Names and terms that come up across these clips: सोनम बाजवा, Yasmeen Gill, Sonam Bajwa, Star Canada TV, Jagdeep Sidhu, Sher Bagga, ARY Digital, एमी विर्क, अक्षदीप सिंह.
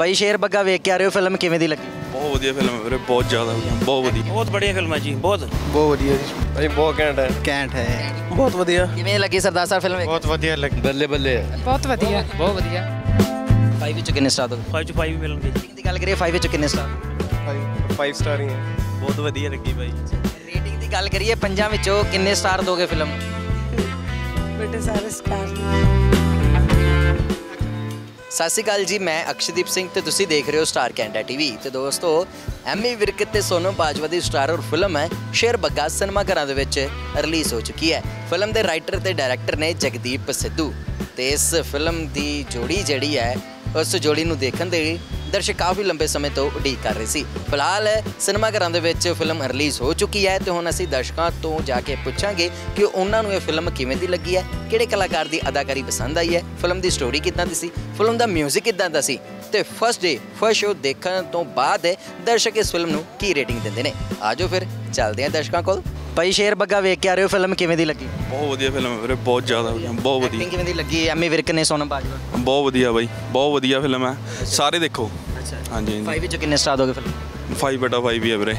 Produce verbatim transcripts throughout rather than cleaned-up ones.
भाई शेर बग्गा वेख के आ रहे हो, फिल्म किवें दी लगी? बहुत वधिया फिल्म है, बहुत ज्यादा बहुत वधिया, बहुत बढ़िया फिल्म है जी, बहुत बहुत वधिया भाई, बहुत कैंट है, कैंट है, बहुत वधिया। किवें लगी सरदार साहब फिल्म? बहुत वधिया लगी, बल्ले बल्ले, बहुत वधिया, बहुत वधिया। फाइव विच कितने स्टार दोगे? फाइव टू फाइव मिलन दी गल करिए, फाइव विच कितने स्टार? फाइव स्टार ही है, बहुत वधिया लगी भाई। रेटिंग दी गल करिए, पंजां विचों कितने स्टार दोगे फिल्म? बेटे सारे स्टार। सत श्री अकाल जी, मैं अक्षदीप सिंह ते तुसी देख रहे हो स्टार कैनेडा टीवी। तो दोस्तों, एमी विर्क ते सोनम बाजवा की स्टार और फिल्म है शेर बग्गा सिनेमा घरों दे विच रिलीज़ हो चुकी है। फिल्म के राइटर ते डायरैक्टर ने जगदीप सिद्धू, तो इस फिल्म की जोड़ी जड़ी है, उस जोड़ी नूं देखण दे दर्शक काफ़ी लंबे समय तो उड़ीक कर रहे सी। फिलहाल सिनेमा घरों दे विच फिल्म रिलीज़ हो चुकी है, तो हुण असीं दर्शकों तो जाके पूछांगे कि उन्हां नूं ये फिल्म किवें दी लगी है, किहड़े कलाकार दी अदाकारी पसंद आई है, फिल्म दी स्टोरी किदां दी सी, फिल्म दा म्यूजिक किदां दा सी, ते फर्स्ट डे फर्स्ट शो देखण तो बाद दर्शक इस फिल्म नूं की रेटिंग दिंदे ने। आ जाओ फिर चलदे हैं दर्शकों कोल। भाई शेर बग्गा वेख के आ रहे हो, फिल्म किवें दी लगी? बहुत वधिया फिल्म है, बहुत ज़्यादा बहुत वधिया। किवें दी लगी एमी विर्क ने सोनम बाजवा? बहुत वधिया भाई, बहुत वधिया फिल्म है, सारे देखो। अच्छा, हाँ जी। फाइव विच कितने स्टार दोगे फिल्म? फाइव बटा फाइव ही है वीरे।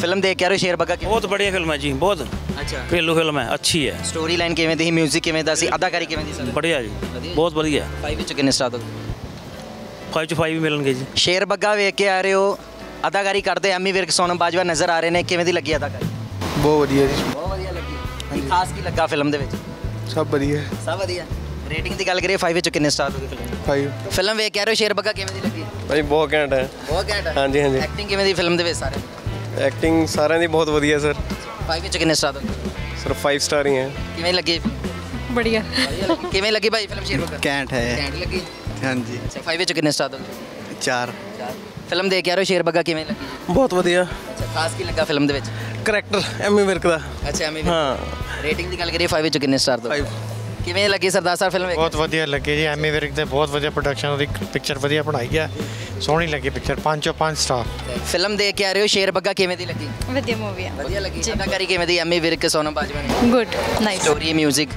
फिल्म देख के आ रहे हो शेर बग्गा? बहुत बढ़िया फिल्म है जी, बहुत अच्छा घरेलू फिल्म है, अच्छी है। स्टोरी लाइन किवें दी, म्यूजिक किवें दा सी, अदाकारी किवें दी सी? बढ़िया जी, बहुत बढ़िया। फाइव विच कितने स्टार दोगे? फाइव टू फाइव मिलणगे जी। शेर बग्गा वेख के आ रहे हो, अदाकारी करते एमी विर्क सोनम बाजवा नज़र आ रहे हैं, किवें दी लगी अदाकारी? बहुत वधिया जी, बहुत वधिया लगी। की खास की लगा फिल्म दे विच? सब वधिया, सब वधिया। रेटिंग दी गल करिए, फाइव विच कितने स्टार दोगे फिल्म? फाइव। फिल्म वेख के आ रहे हो शेर बग्गा, किवें दी लगी? भाई बहुत घैंट है, बहुत घैंट है, हां जी हां जी। एक्टिंग किवें दी फिल्म दे विच? सारे एक्टिंग सारे दी बहुत वधिया सर। फाइव विच कितने स्टार दोगे? सर फाइव स्टार ही है। किवें लगी? बढ़िया। किवें लगी भाई फिल्म शेर बग्गा? घैंट है, घैंट लगी, हां जी। फाइव विच कितने स्टार दोगे? चार। फिल्म देख के आ रहे हो शेर बग्गा, किवें लगी? बहुत वधिया। खास की लगा फिल्म दे विच? करैक्टर एमी विर्क दा। अच्छा एमी विर्क। हाँ। रेटिंग दी गल करिए, फाइव विच कितने स्टार दोगे? फाइव। किवें लगी सरदार साहब फिल्म? बहुत वधिया लगी जी, एमी विर्क दे बहुत वधिया प्रोडक्शन, ओदी पिक्चर वधिया बनाई है, सोहनी लगी पिक्चर, पांचों पांच स्टार। फिल्म देख के आ रहे हो शेर बग्गा, किवें दी लगी? वधिया मूवी है, वधिया लगी। अदाकारी किवें दी एमी विर्क सोनम बाजवा ने? Good, nice. स्टोरी म्यूजिक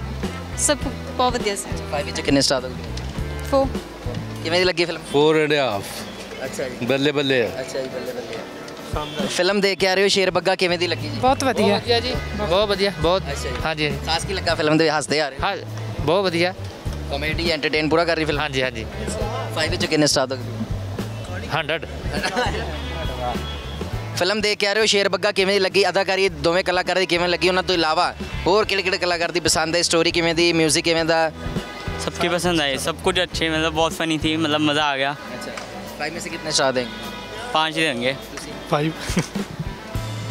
सब बहुत वधिया सर। फाइव विच कितने स्टार दोगे? फोर। किवें दी लगी फिल्म? Four and half. अच्छा जी, बल्ले बल्ले। अच्छा जी, बल्ले बल्ले। फिल्म देख के आ रहे हो शेर बग्गा, किवें दी लगी? बहुत वधिया जी, बहुत वधिया, बहुत। हाँ जी। खास की लगा फिल्म दे? हंसदे आ रहे। हाँ, बहुत वधिया, कॉमेडी एंटरटेन पूरा कर रही फिल्म। हाँ जी हाँ जी। फाइव विच कितने स्टार दोगे? हंड्रेड। फिल्म देख के आ रहे हो शेर बग्गा, किवें दी लगी? अदाकारी दोवें कलाकार दी किवें लगी? उन्हां तो इलावा होर किहड़े किहड़े कलाकार दी पसंद है? स्टोरी किवें दी, म्यूजिक किवें दा? सबकी पसंद आई, सब कुछ अच्छे, मतलब बहुत फनी थी, मतलब मज़ा आ गया। अच्छा, फाइव में से कितने स्टार देंगे? पाँच देंगे। फाइव।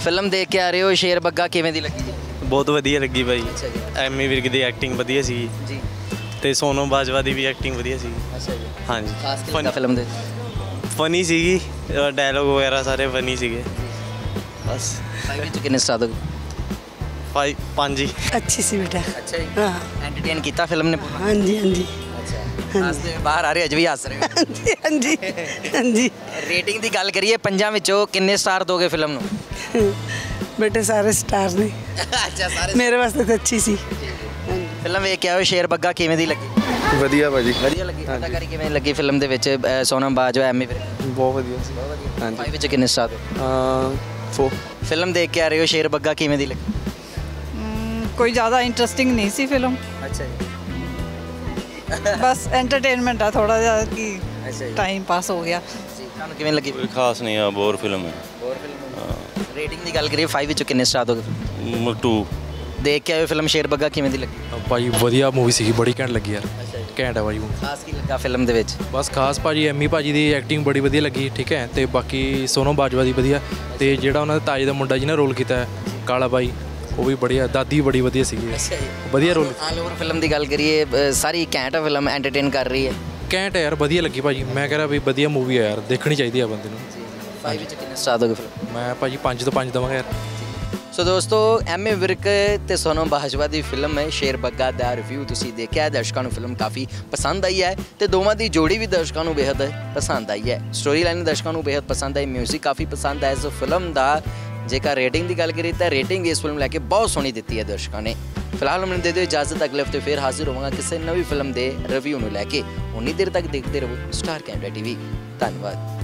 फिल्म देख के आ रहे हो शेर बग्गा, किवें दी लगी? बहुत वधिया लगी भाई। अच्छा जी। एमी विर्क दी एक्टिंग वधिया सी जी, ते सोनम बाजवा दी भी एक्टिंग वधिया सी। अच्छा जी, हां जी। खास की लगा फिल्म दे? फनी सी, डायलॉग वगैरह सारे फनी सीगे, बस। फाइव विच कितने स्टार दोगे? फाइव पाँच जी। अच्छी सी बेटा। अच्छा जी, हां, एंटरटेन किया फिल्म ने पूरा। हां जी हां जी। हंसते बाहर आ रहे, अज भी हंस रहे हो? हाँ जी हाँ जी। रेटिंग की गल करिए, पंजां विचों कितने स्टार दोगे फिल्म नूं? बेटे सारे स्टार ने। अच्छा, सारे मेरे वास्ते तो अच्छी सी। फिल्म वेख के आओ शेर बग्गा, किवें दी लगी? वधिया भाजी, वधिया लगी। अदाकारी किवें लगी फिल्म दे विच सोनम बाजवा एमी विर्क? बहुत वधिया सी, बहुत वधिया। हां जी। फाइव विच कितने स्टार दोगे? फोर। फिल्म देख के आ रहे हो शेर बग्गा, किवें दी लगी? कोई ज़्यादा इंटरेस्टिंग नहीं सी फिल्म। अच्छा जी। बस एंटरटेनमेंट है थोड़ा जा कि टाइम पास हो गया। ਤੁਹਾਨੂੰ ਕਿਵੇਂ ਲੱਗੀ? ਕੋਈ ਖਾਸ ਨਹੀਂ ਆ, ਬੋਰ ਫਿਲਮ ਹੈ, ਬੋਰ ਫਿਲਮ। ਰੇਟਿੰਗ ਦੀ ਗੱਲ ਕਰੀਏ, फाइव ਵਿੱਚੋਂ ਕਿੰਨੇ ਸਟਾਰ ਦੋਗੇ? टू। ਦੇਖ ਕੇ ਆਏ ਫਿਲਮ ਸ਼ੇਰ ਬੱਗਾ, ਕਿਵੇਂ ਦੀ ਲੱਗੀ? ਭਾਈ ਵਧੀਆ ਮੂਵੀ ਸੀਗੀ, ਬੜੀ ਘੈਂਟ ਲੱਗੀ ਯਾਰ, ਘੈਂਟ ਹੈ ਭਾਈ। ਖਾਸ ਕੀ ਲੱਗਾ ਫਿਲਮ ਦੇ ਵਿੱਚ? ਬਸ ਖਾਸ ਭਾਜੀ ਐਮੀ ਭਾਜੀ ਦੀ ਐਕਟਿੰਗ ਬੜੀ ਵਧੀਆ ਲੱਗੀ, ਠੀਕ ਹੈ, ਤੇ ਬਾਕੀ ਸੋਨਮ ਬਾਜਵਾ ਦੀ ਵਧੀਆ, ਤੇ ਜਿਹੜਾ ਉਹਨਾਂ ਦਾ ਤਾਜ ਦਾ ਮੁੰਡਾ ਜਿਹਨੇ ਰੋਲ ਕੀਤਾ ਕਾਲਾ ਭਾਈ, वो भी बढ़िया। दादी बड़ी वधिया सी, वधिया रोल। ऑल ओवर फिल्म की गल करिए, सारी कैंट फिल्म एंटरटेन कर रही है, कैंट है यार, वधिया लगी भाजी। मैं कह रहा भी वधिया मूवी है यार, देखनी चाहिए बंदे नूं। फाइव विच कितने स्टार दोगे फिल्म? मैं भाजी पाँच तो पाँच देवांगा यार। सो दोस्तों, एमी विर्क ते सोनम बाजवा की फिल्म है शेर बग्गा का रिव्यू तुसी देखा है, दर्शकों को फिल्म काफ़ी पसंद आई है, तो दोवां की जोड़ी भी दर्शकों को बेहद पसंद आई है, स्टोरी लाइन दर्शकों को बेहद पसंद आई, म्यूजिक काफ़ी पसंद है। सो फिल्म का जेकर रेटिंग की गल करिए तो रेटिंग भी इस फिल्म लैके बहुत सोहनी दी है दर्शकों ने। फिलहाल हमने दे दो इजाजत, अगले हफ्ते फिर हाजिर होवोंगे किसी नवी फिल्म के रिव्यू में लैके। उन्नी देर तक देखते रहो स्टार कैनेडा टीवी। धन्यवाद।